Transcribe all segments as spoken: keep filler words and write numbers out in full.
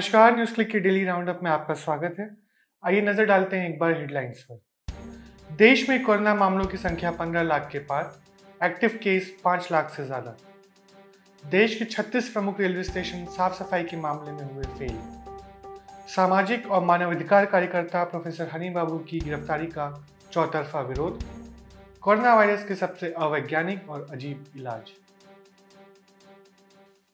नमस्कार, news click की daily roundup में आपका स्वागत है। आइए नजर डालते हैं एक बार हेडलाइंस पर। देश में कोरोना मामलों की संख्या पंद्रह लाख के पार, एक्टिव केस पाँच लाख से ज्यादा। देश के छत्तीस प्रमुख रेलवे स्टेशन साफ सफाई के मामले में हुए फेल। सामाजिक और मानवाधिकार कार्यकर्ता प्रोफेसर हनी बाबू की गिरफ्तारी का चौतरफा विरोध। कोरोना वायरस के सबसे अवैज्ञानिक और अजीब इलाज।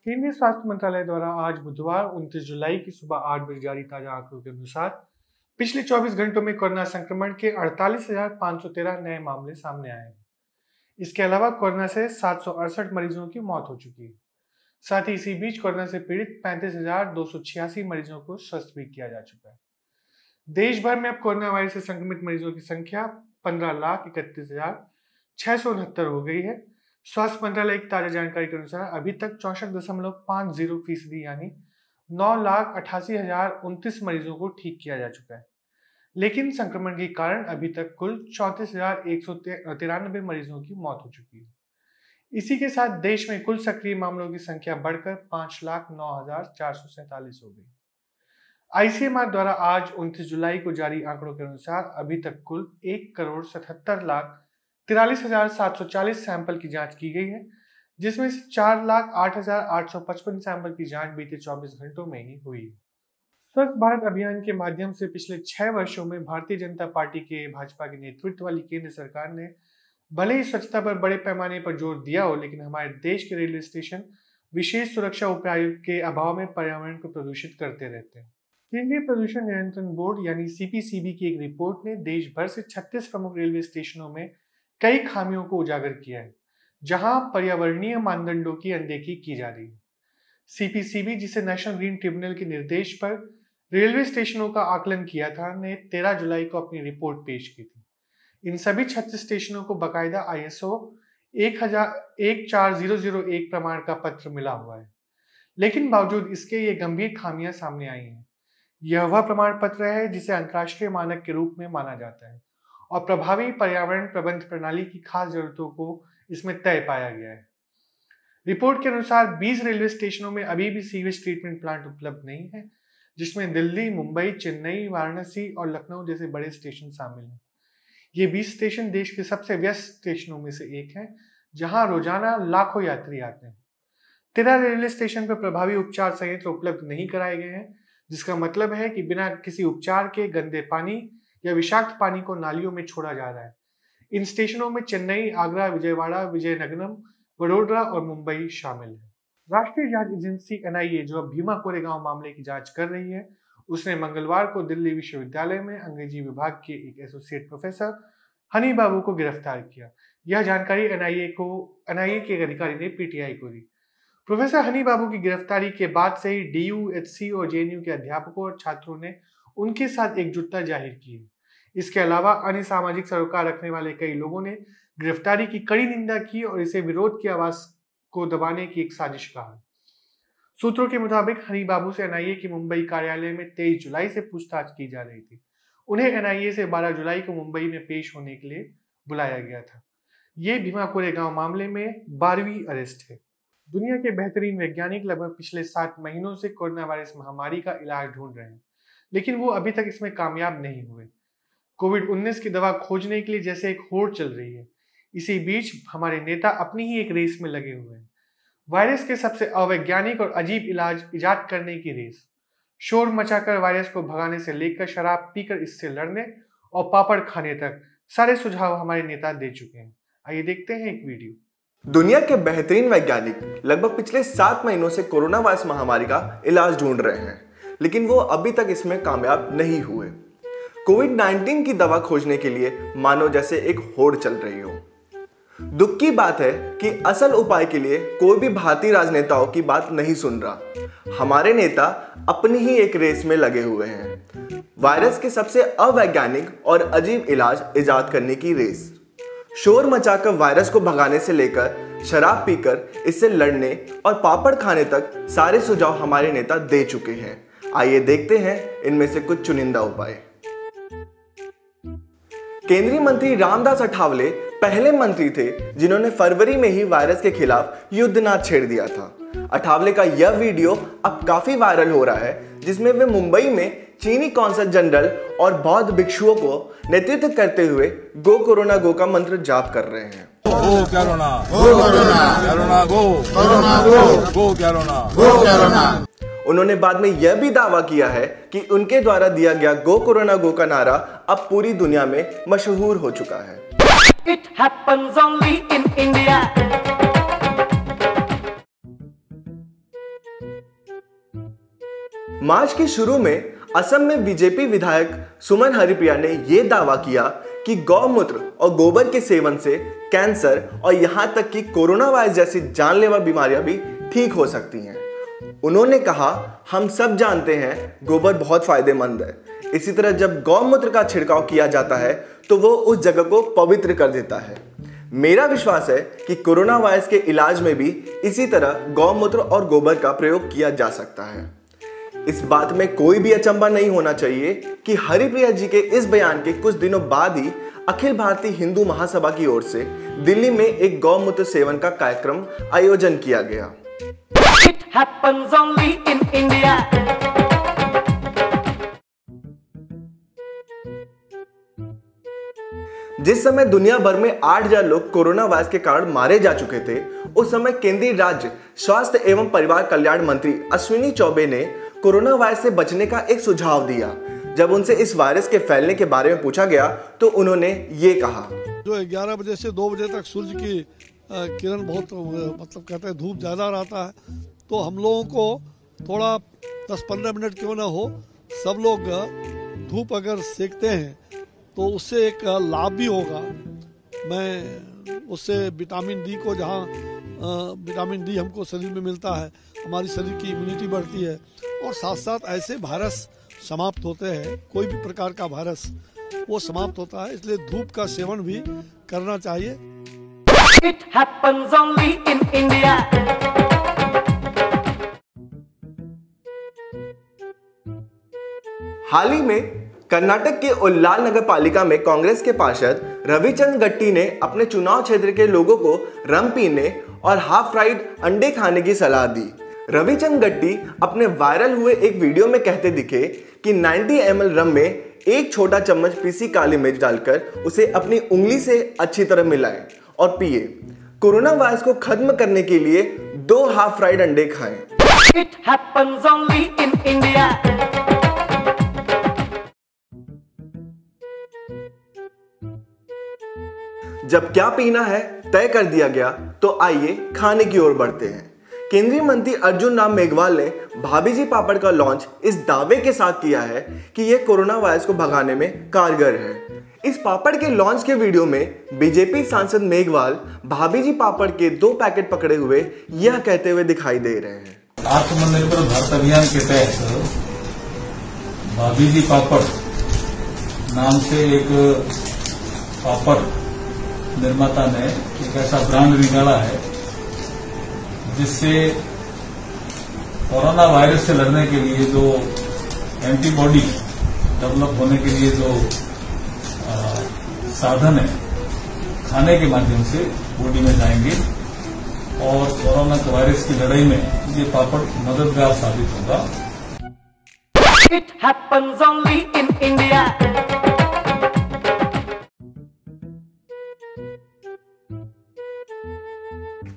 केंद्रीय स्वास्थ्य मंत्रालय द्वारा आज बुधवार उनतीस जुलाई की सुबह आठ बजे जारी ताजा आंकड़ों के अनुसार पिछले चौबीस घंटों में कोरोना संक्रमण के अड़तालीस हज़ार पाँच सौ तेरह नए मामले सामने आए हैं। इसके अलावा कोरोना से सात सौ अड़सठ मरीजों की मौत हो चुकी है। साथ ही इसी बीच कोरोना से पीड़ित पैंतीस हज़ार दो सौ छियासी मरीजों को स्वस्थ भी किया जा चुका है। देश भर में अब कोरोना वायरस से संक्रमित मरीजों की संख्या पंद्रह लाख इकतीस हजार छह सौ उनहत्तर हो गई है। स्वास्थ्य मंत्रालय की ताजा जानकारी के अनुसार अभी तक चौसठ दशमलव पाँच जीरो फीसदी यानी नौ लाख अट्ठासी हजार उनतीस मरीजों को ठीक किया जा चुका है, लेकिन संक्रमण के कारण अभी तक कुल चौंतीस हजार एक सौ तिरानबे मरीजों की मौत हो चुकी है। इसी के साथ देश में कुल सक्रिय मामलों की संख्या बढ़कर पाँच लाख नौ हजार चार सौ सैंतालीस हो गई। आईसीएमआर द्वारा आज उनतीस जुलाई को जारी आंकड़ों के अनुसार अभी तक कुल एक करोड़ सतहत्तर लाख तिरालीस हजार सात सौ चालीस सैंपल की जांच की गई है, जिसमें से चार लाख आठ हजार आठ सौ पचपन सैंपल की जांच बीते चौबीस घंटों में ही हुई। स्वच्छ भारत अभियान के माध्यम से पिछले छह वर्षों में भारतीय जनता पार्टी के भाजपा के नेतृत्व वाली केंद्र सरकार ने भले ही स्वच्छता पर बड़े पैमाने पर जोर दिया हो, लेकिन हमारे देश के रेलवे स्टेशन विशेष सुरक्षा उपायों के अभाव में पर्यावरण को प्रदूषित करते रहते हैं। केंद्रीय प्रदूषण नियंत्रण बोर्ड यानी सीपीसीबी की एक रिपोर्ट ने देश भर से छत्तीस प्रमुख रेलवे स्टेशनों में कई खामियों को उजागर किया है, जहां पर्यावरणीय मानदंडों की अनदेखी की जा रही है। सीपीसीबी, जिसे नेशनल ग्रीन ट्रिब्यूनल के निर्देश पर रेलवे स्टेशनों का आकलन किया था, ने तेरह जुलाई को अपनी रिपोर्ट पेश की थी। इन सभी छत्तीस स्टेशनों को बाकायदा आईएसओ एक चार शून्य शून्य एक प्रमाण का पत्र मिला हुआ है, लेकिन बावजूद इसके ये गंभीर खामियां सामने आई हैं। यह वह प्रमाण पत्र है जिसे अंतर्राष्ट्रीय मानक के रूप में माना जाता है और प्रभावी पर्यावरण प्रबंध प्रणाली की खास जरूरतों को इसमें तय पाया गया है। रिपोर्ट के अनुसार बीस रेलवे स्टेशनों में अभी भी सीवेज ट्रीटमेंट प्लांट उपलब्ध नहीं है, जिसमें दिल्ली, मुंबई, चेन्नई, वाराणसी और लखनऊ जैसे बड़े स्टेशन शामिल हैं। ये बीस स्टेशन देश के सबसे व्यस्त स्टेशनों में से एक है, जहाँ रोजाना लाखों यात्री आते हैं। तेरह रेलवे स्टेशन पर प्रभावी उपचार संयंत्र उपलब्ध नहीं कराए गए हैं, जिसका मतलब है कि बिना किसी उपचार के गंदे पानी या विषाक्त पानी को नालियों में छोड़ा जा रहा है। इन स्टेशनों में चेन्नई, आगरा, विजयवाड़ा, विजयनगरम, वडोदरा और मुंबई शामिल है। राष्ट्रीय जांच एजेंसी एन आई ए, जो अब भीमा कोरेगांव मामले की जांच कर रही है, उसने मंगलवार को दिल्ली विश्वविद्यालय में अंग्रेजी विभाग के एक एसोसिएट प्रोफेसर हनी बाबू को गिरफ्तार किया। यह जानकारी एनआईए को एनआईए के अधिकारी ने पीटीआई को दी। प्रोफेसर हनी बाबू की गिरफ्तारी के बाद से ही डी यू, एच सी और जे एन यू के अध्यापकों और छात्रों ने उनके साथ एकजुटता जाहिर की है। इसके अलावा अन्य सामाजिक सरोकार रखने वाले कई लोगों ने गिरफ्तारी की कड़ी निंदा की और इसे विरोध की आवाज को दबाने की एक साजिश कहा। सूत्रों के मुताबिक हनी बाबू से एन आई ए के मुंबई कार्यालय में तेईस जुलाई से पूछताछ की जा रही थी। उन्हें एन आई ए से बारह जुलाई को मुंबई में पेश होने के लिए बुलाया गया था। ये भीमा कोरेगांव मामले में बारहवीं अरेस्ट है। दुनिया के बेहतरीन वैज्ञानिक लगभग पिछले सात महीनों से कोरोना वायरस महामारी का इलाज ढूंढ रहे हैं, लेकिन वो अभी तक इसमें कामयाब नहीं हुए। कोविड उन्नीस की दवा खोजने के लिए जैसे एक होड़ चल रही है। इसी बीच हमारे नेता अपनी ही एक रेस में लगे हुए हैं, वायरस के सबसे अवैज्ञानिक और अजीब इलाज इजाद करने की रेस। शोर मचाकर वायरस को भगाने से लेकर शराब पीकर इससे लड़ने और पापड़ खाने तक सारे सुझाव हमारे नेता दे चुके हैं। आइए देखते हैं एक वीडियो। दुनिया के बेहतरीन वैज्ञानिक लगभग पिछले सात महीनों से कोरोना वायरस महामारी का इलाज ढूंढ रहे हैं, लेकिन वो अभी तक इसमें कामयाब नहीं हुए। कोविड उन्नीस की दवा खोजने के लिए मानो जैसे एक होड़ चल रही हो। दुख की बात है कि असल उपाय के लिए कोई भी भारतीय राजनेताओं की बात नहीं सुन रहा। हमारे नेता अपनी ही एक रेस में लगे हुए हैं, वायरस के सबसे अवैज्ञानिक और अजीब इलाज इजाद करने की रेस। शोर मचाकर वायरस को भगाने से लेकर शराब पीकर इससे लड़ने और पापड़ खाने तक सारे सुझाव हमारे नेता दे चुके हैं। आइए देखते हैं इनमें से कुछ चुनिंदा उपाय। केंद्रीय मंत्री रामदास अठावले पहले मंत्री थे जिन्होंने फरवरी में ही वायरस के खिलाफ युद्ध ना छेड़ दिया था। अठावले का यह वीडियो अब काफी वायरल हो रहा है, जिसमें वे मुंबई में चीनी कौंसल जनरल और बौद्ध भिक्षुओं को नेतृत्व करते हुए गो कोरोना गो का मंत्र जाप कर रहे हैं। Go corona, go corona, go corona, go go corona, go corona. उन्होंने बाद में यह भी दावा किया है कि उनके द्वारा दिया गया गो कोरोना गो का नारा अब पूरी दुनिया में मशहूर हो चुका है। It happens only in India. मार्च के शुरू में असम में बीजेपी विधायक सुमन हरिप्रिया ने यह दावा किया कि गौमूत्र और गोबर के सेवन से कैंसर और यहां तक कि कोरोना वायरस जैसी जानलेवा बीमारियां भी ठीक हो सकती हैं। उन्होंने कहा, हम सब जानते हैं गोबर बहुत फायदेमंद है, इसी तरह जब गौमूत्र का छिड़काव किया जाता है तो वो उस जगह को पवित्र कर देता है। मेरा विश्वास है कि कोरोना वायरस के इलाज में भी इसी तरह गौमूत्र और गोबर का प्रयोग किया जा सकता है। इस बात में कोई भी अचंभा नहीं होना चाहिए कि हरिप्रिया जी के इस बयान के कुछ दिनों बाद ही अखिल भारतीय हिंदू महासभा की ओर से दिल्ली में एक गौमूत्र सेवन का कार्यक्रम आयोजन किया गया। It happens only in India. जिस समय दुनिया भर में आठ हज़ार लोग कोरोना वायरस के कारण मारे जा चुके थे, उस समय केंद्रीय राज्य स्वास्थ्य एवं परिवार कल्याण मंत्री अश्विनी चौबे ने कोरोना वायरस से बचने का एक सुझाव दिया। जब उनसे इस वायरस के फैलने के बारे में पूछा गया तो उन्होंने ये कहा, जो ग्यारह बजे से दो बजे तक सूरज की किरण बहुत मतलब कहते हैं धूप ज़्यादा रहता है, तो हम लोगों को थोड़ा दस पंद्रह मिनट क्यों ना हो, सब लोग धूप अगर सेकते हैं तो उससे एक लाभ भी होगा। मैं उससे विटामिन डी को, जहाँ विटामिन डी हमको शरीर में मिलता है, हमारी शरीर की इम्यूनिटी बढ़ती है और साथ साथ ऐसे वायरस समाप्त होते हैं, कोई भी प्रकार का वायरस वो समाप्त होता है, इसलिए धूप का सेवन भी करना चाहिए। It happens only in India. हाल ही में कर्नाटक के उल्लाल नगर पालिका में कांग्रेस के पार्षद रविचंद गट्टी ने अपने चुनाव क्षेत्र के लोगों को रम पीने और हाफ फ्राइड अंडे खाने की सलाह दी। रविचंद गट्टी अपने वायरल हुए एक वीडियो में कहते दिखे कि नब्बे एम एल रम में एक छोटा चम्मच पीसी काली मिर्च डालकर उसे अपनी उंगली से अच्छी तरह मिलाएं और पिए। कोरोना वायरस को खत्म करने के लिए दो हाफ फ्राइड अंडे खाएं। It happens only in India. जब क्या पीना है तय कर दिया गया तो आइए खाने की ओर बढ़ते हैं। केंद्रीय मंत्री अर्जुन राम मेघवाल ने भाभी जी पापड़ का लॉन्च इस दावे के साथ किया है कि यह कोरोना वायरस को भगाने में कारगर है। इस पापड़ के लॉन्च के वीडियो में बीजेपी सांसद मेघवाल भाभी जी पापड़ के दो पैकेट पकड़े हुए यह कहते हुए दिखाई दे रहे हैं। आत्मनिर्भर भारत अभियान के तहत भाभी जी पापड़ नाम से एक पापड़ निर्माता ने एक ऐसा ब्रांड निकाला है जिससे कोरोना वायरस से लड़ने के लिए जो एंटीबॉडी डेवलप होने के लिए जो साधन है, खाने के माध्यम से बॉडी में जाएंगे और कोरोना वायरस की लड़ाई में ये पापड़ मददगार साबित होगा। It happens only in India.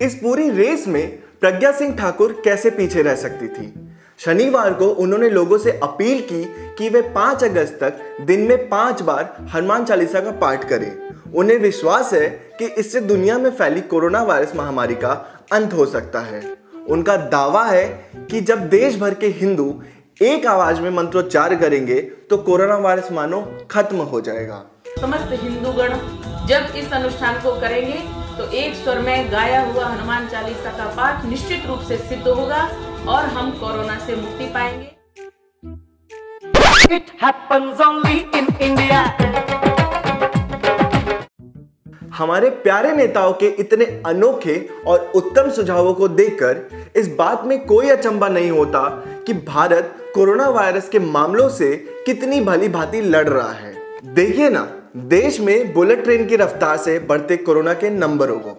इस पूरी रेस में प्रज्ञा सिंह ठाकुर कैसे पीछे रह सकती थी? शनिवार को उन्होंने लोगों से अपील की कि वे पाँच अगस्त तक दिन में पांच बार हनुमान चालीसा का पाठ करें। उन्हें विश्वास है कि इससे दुनिया में फैली कोरोना वायरस महामारी का अंत हो सकता है। उनका दावा है कि जब देश भर के हिंदू एक आवाज में मंत्रोच्चार करेंगे तो कोरोना वायरस मानो खत्म हो जाएगा। समस्त हिंदूगण जब इस अनुष्ठान को करेंगे तो एक स्वर में गाया हुआ हनुमान चालीसा का पाठ निश्चित रूप से सिद्ध होगा और हम कोरोना से मुक्ति पाएंगे। It happens only in India. हमारे प्यारे नेताओं के इतने अनोखे और उत्तम सुझावों को देखकर इस बात में कोई अचंभा नहीं होता कि भारत कोरोना वायरस के मामलों से कितनी भली भांति लड़ रहा है। देखिए ना, देश में बुलेट ट्रेन की रफ्तार से बढ़ते कोरोना के नंबरों को।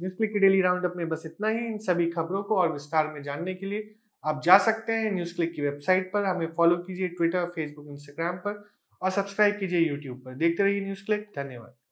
न्यूज़क्लिक के डेली राउंडअप में बस इतना ही। इन सभी खबरों को और विस्तार में जानने के लिए आप जा सकते हैं न्यूज़क्लिक की वेबसाइट पर। हमें फॉलो कीजिए ट्विटर, फेसबुक, इंस्टाग्राम पर और सब्सक्राइब कीजिए यूट्यूब पर। देखते रहिए न्यूज़क्लिक। धन्यवाद।